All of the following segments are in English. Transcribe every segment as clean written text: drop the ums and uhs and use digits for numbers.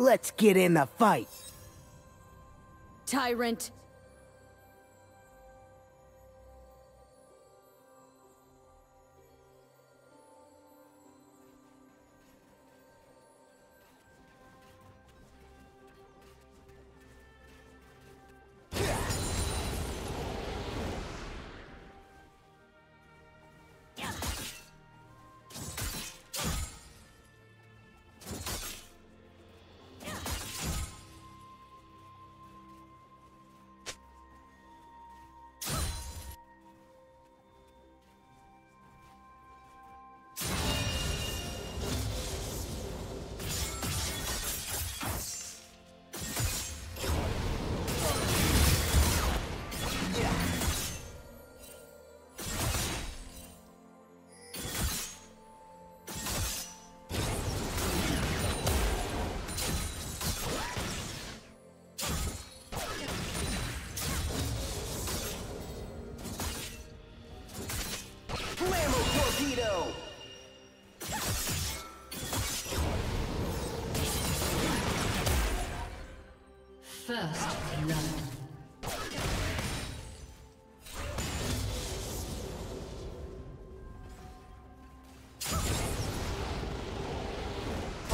Let's get in the fight. Tyrant. First blood.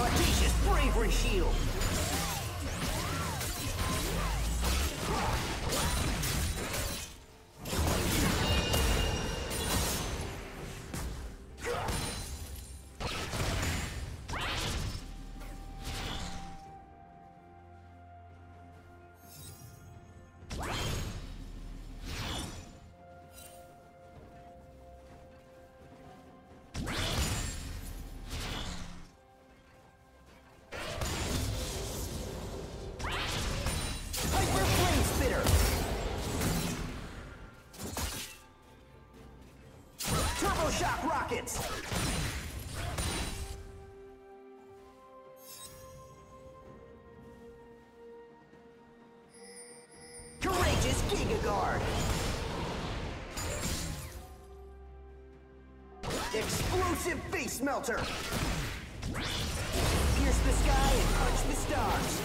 Audacious bravery shield. Shock rockets! Courageous Giga Guard! Explosive Face Melter! Pierce the sky and punch the stars!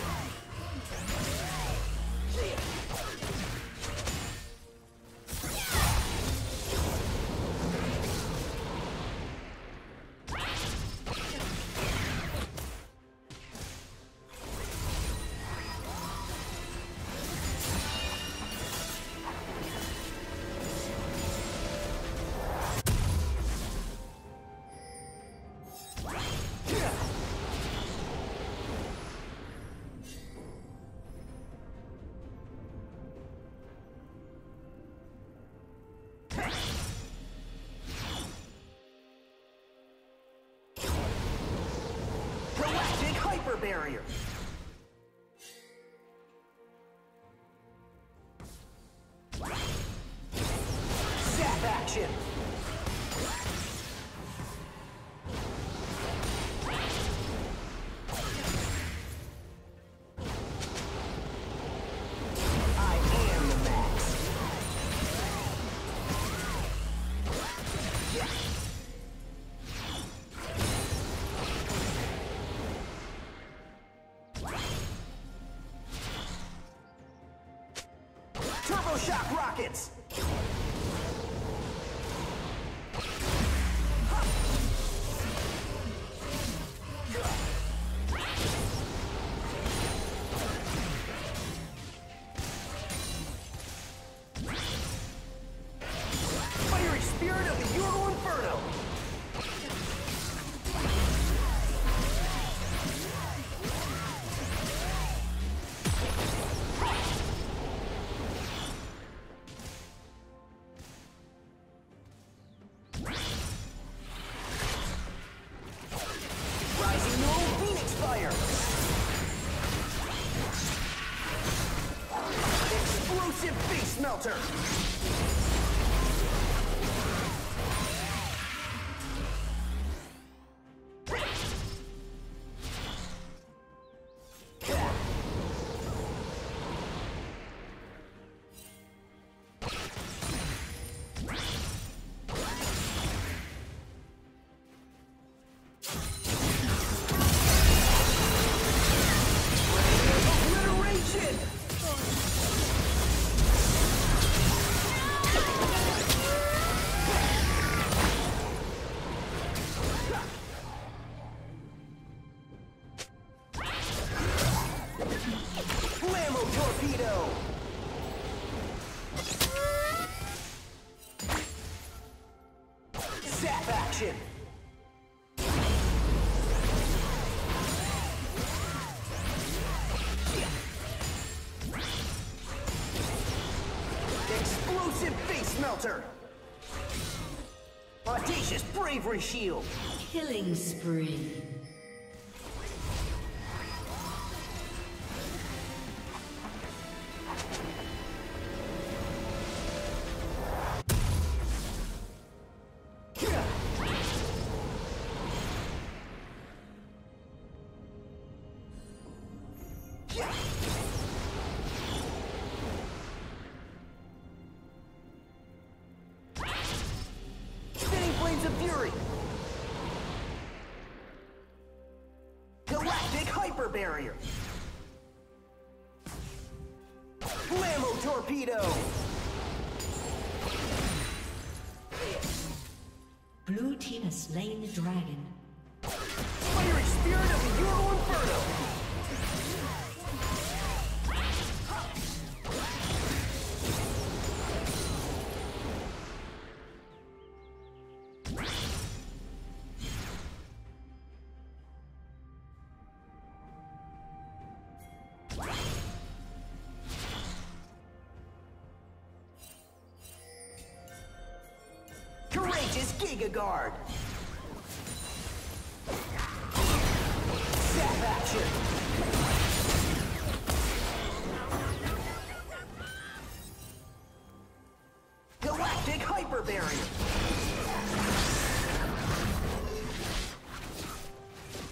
Barrier. Zap action. Shock rockets! Melter. torpedo! Zap action! Explosive face melter! Audacious bravery shield! Killing spree! Barrier. Flammo torpedo. Blue team has slain the dragon. Fiery spirit of the Euro Inferno. Giga Guard. Zap action. Galactic Hyper Barrier.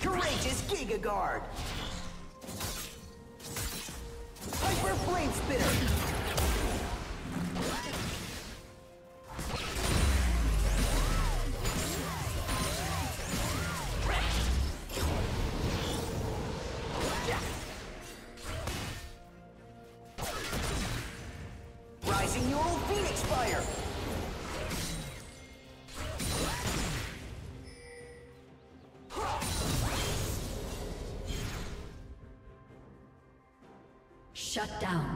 Courageous Giga Guard. Hyper Flame Spinner. Shut down.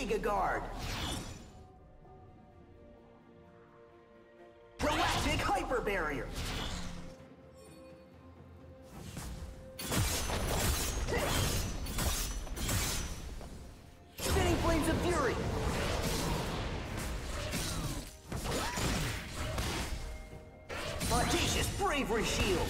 Giga Guard. Galactic Hyper Barrier. Spinning Flames of Fury. Audacious Bravery Shield.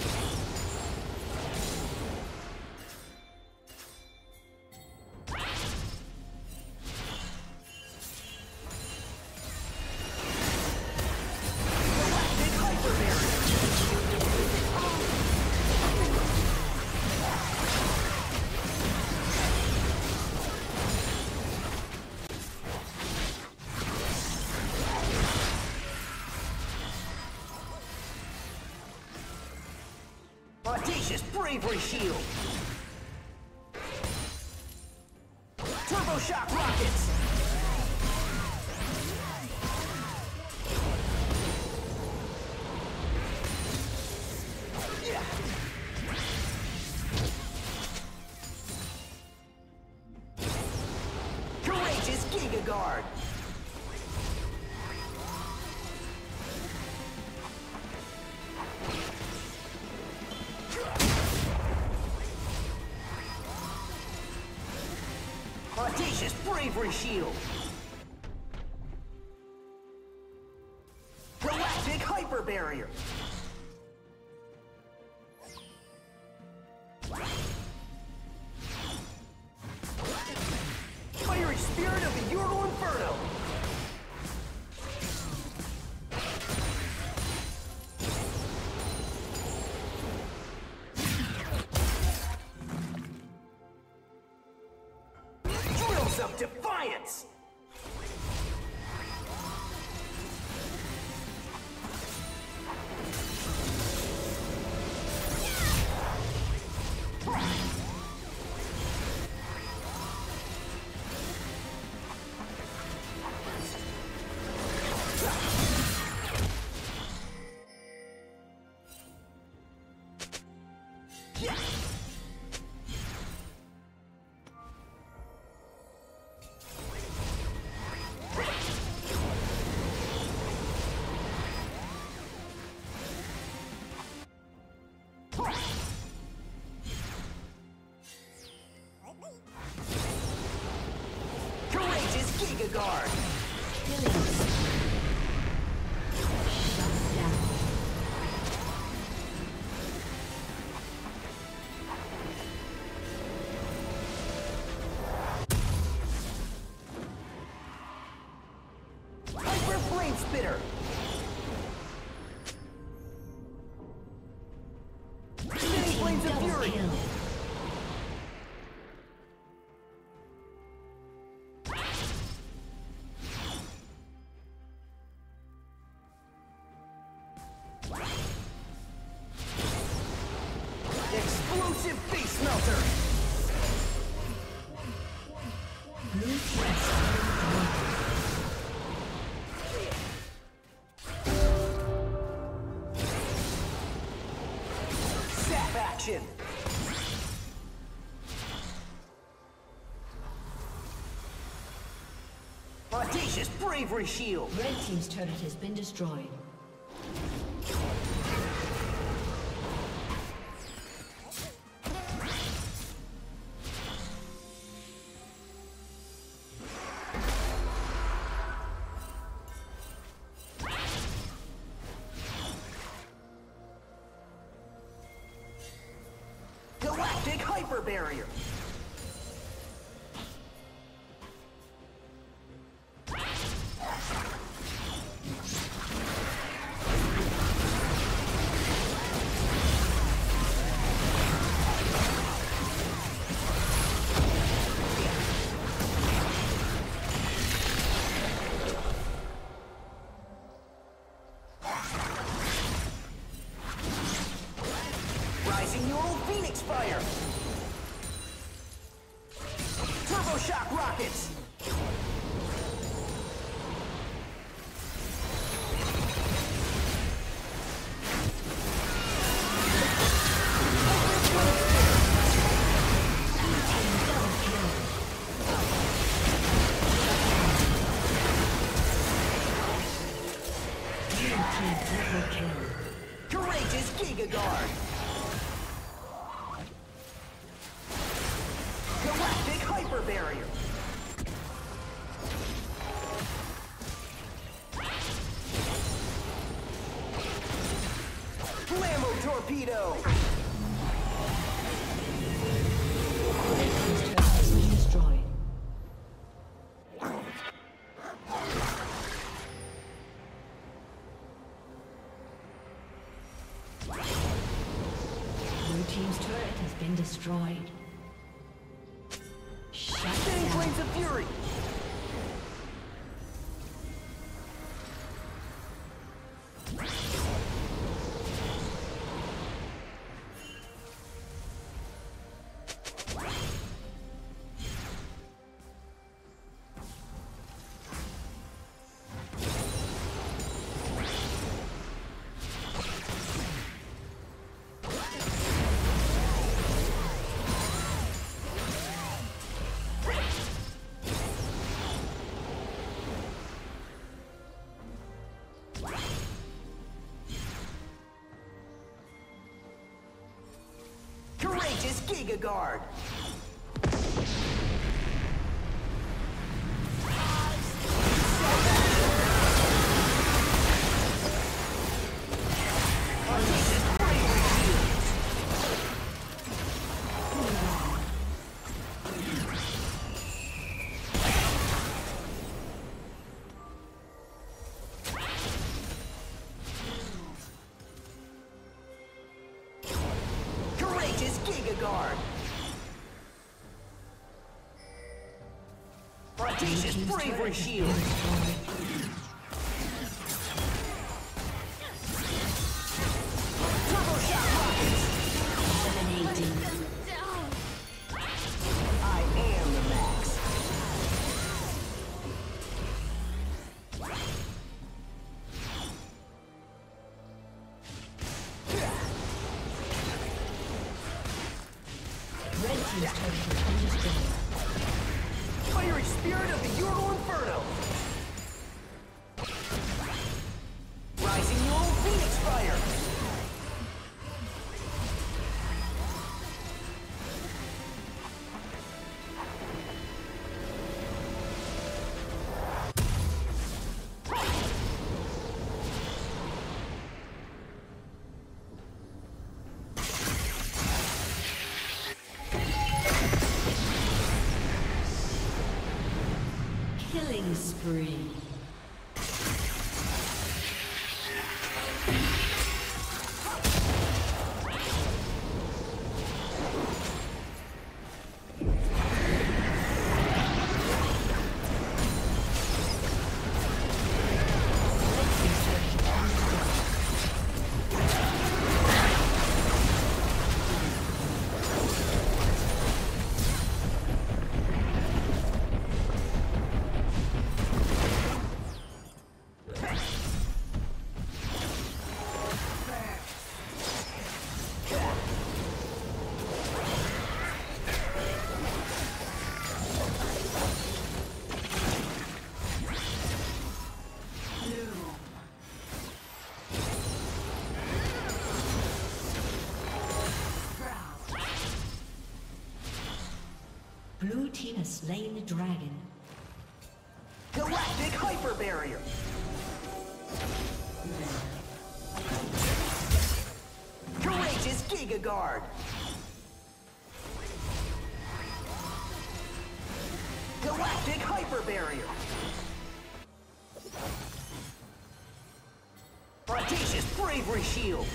Audacious bravery shield. Turbo shock rockets. Yeah. Courageous Giga Guard. Audacious bravery shield. Galactic hyper barrier. Fiery spirit of the Euro Inferno. dance! Guard. Killing. Action. Audacious bravery shield. Red team's turret has been destroyed. Barrier. Rising your old Phoenix fire. Shock rockets! Courageous Giga Guard! Barrier. Flammo torpedo. Blue team's turret has been destroyed. Fury. Is Giga Guard. precious bravery shield! Double shot rockets! Eliminating. I am the max. Red team's turret. Fiery spirit of the Ural Inferno! Rising Ural Phoenix Fire! Killing spree. Blue team has slain the dragon. Galactic hyper barrier. Courageous Giga Guard. Galactic hyper barrier. Audacious bravery shield.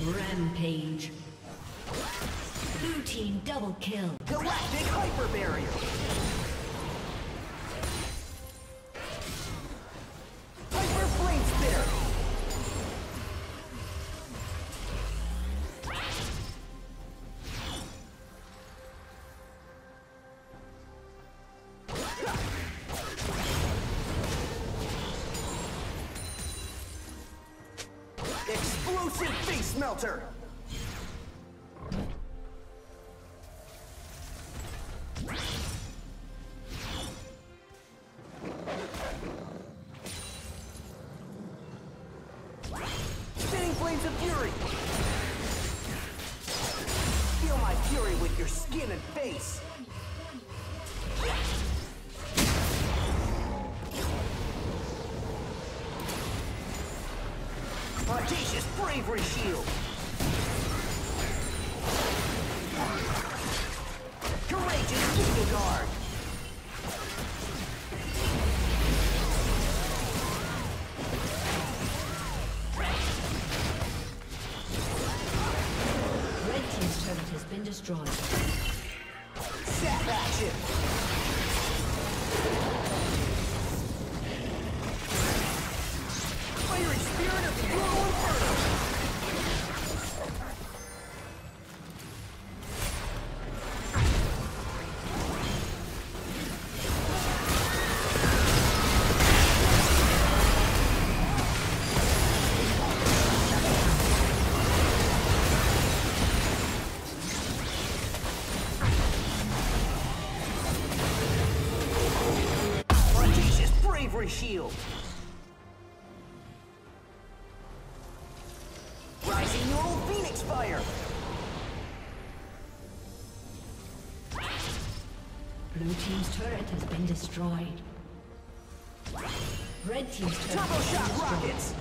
Rampage. Blue team double kill. Galactic hyper barrier. Hyper flame spitter. Explosive face melter. Spinning flames of fury. Feel my fury with your skin and face. Audacious bravery shield! Courageous Giga Guard! Red team's turret has been destroyed. Sap action! shield. Rising your old Phoenix Fire! Blue team's turret has been destroyed. Red team's turret Turbo Shot Rockets!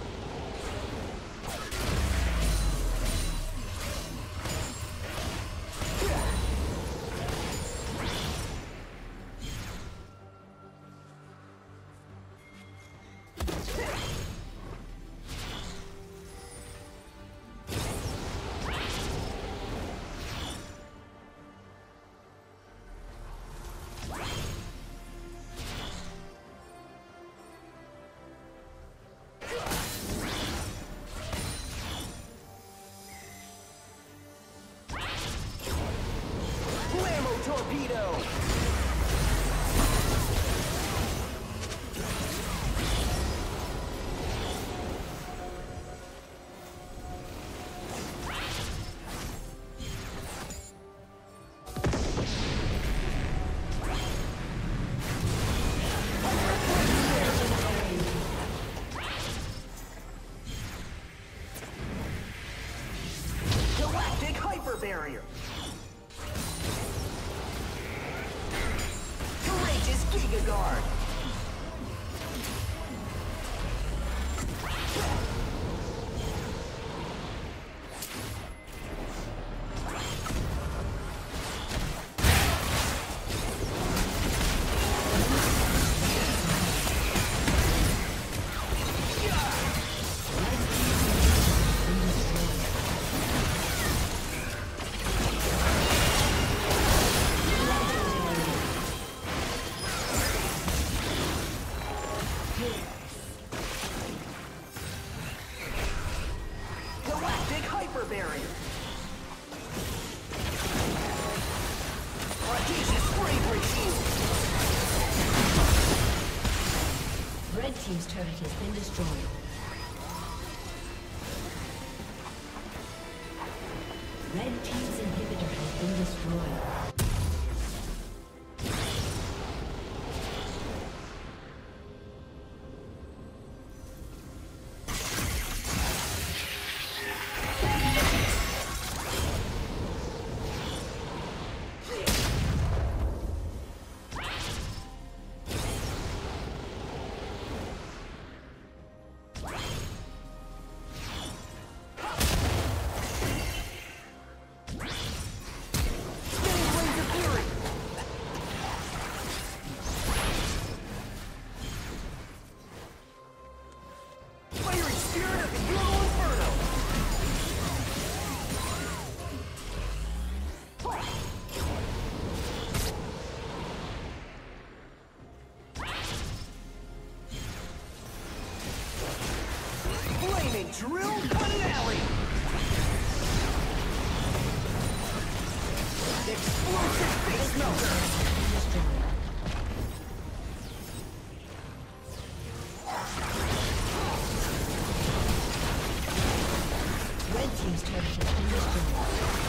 Barrier. Courageous Giga Guard. Team's turret has been destroyed. Red team's inhibitor has been destroyed. Drill finale! Explosive face melter! Red team's turret has been destroyed.